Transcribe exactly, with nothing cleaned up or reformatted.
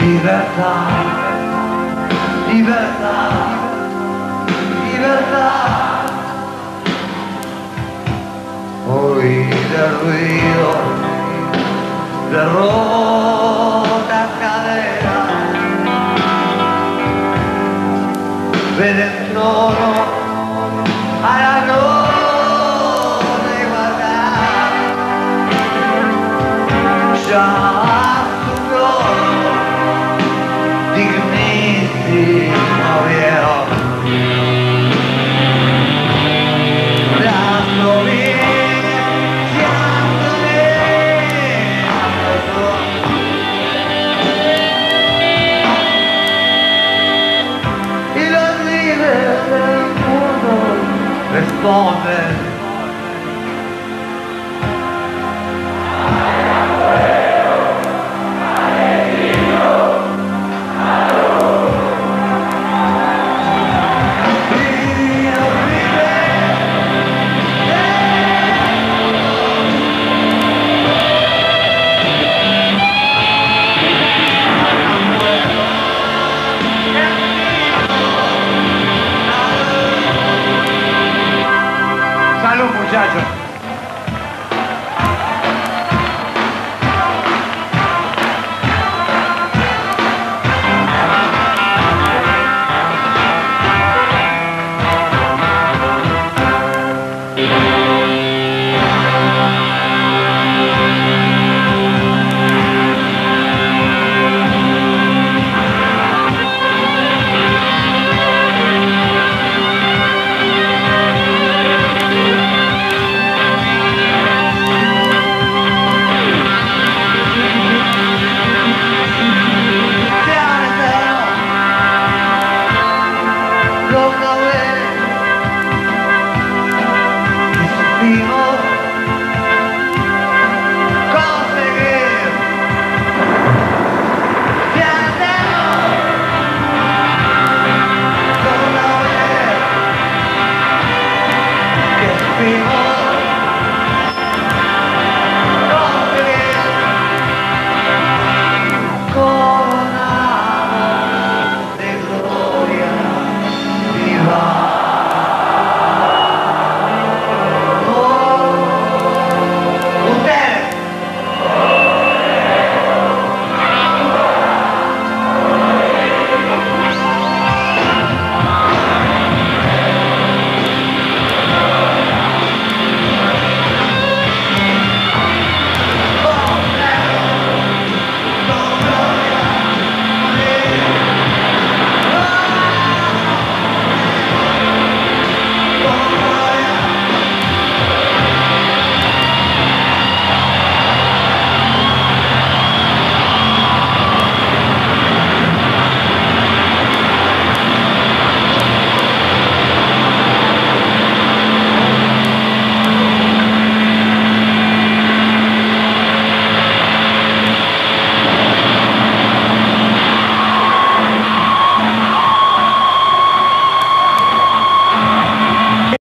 Libertà, libertà, libertà. Poi del rio, del roda cadera, vede il trono alla notte guardare già. Responde